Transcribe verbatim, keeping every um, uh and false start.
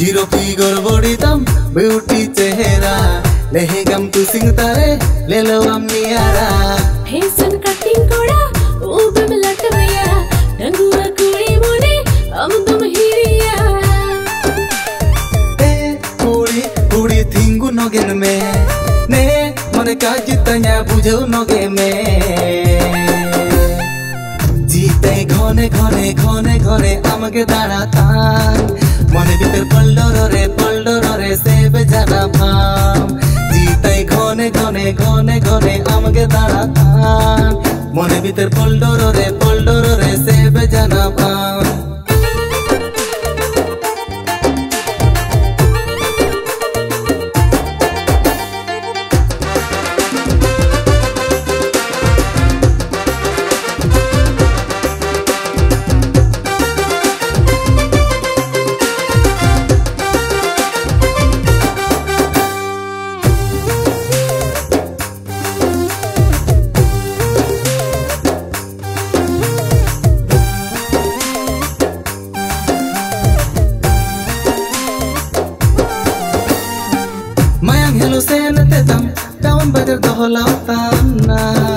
Zero figure body दम beauty चेहरा लहगम तू सिंगता रे ले लो हम नियारा फैशन कटिंग कोड़ा ऊब में लटविया रंगुआ कुड़ी मोने हम तुम हिरिया ए कुड़ी कुड़ी थिंगु नोगेन में ने मन का जितना बुझो नोगे में जीते घने घने घने घने आमके दाराता मने भीतर पल्लोरे पल्लोरे से बेजाना भाम जीते घने घने घने घने आमगे दारा थान मने भीतर पल्लोरे पल्लोरे से बेजाना भाम Hello, say nothing. Down, down, but you're the whole lot of fun.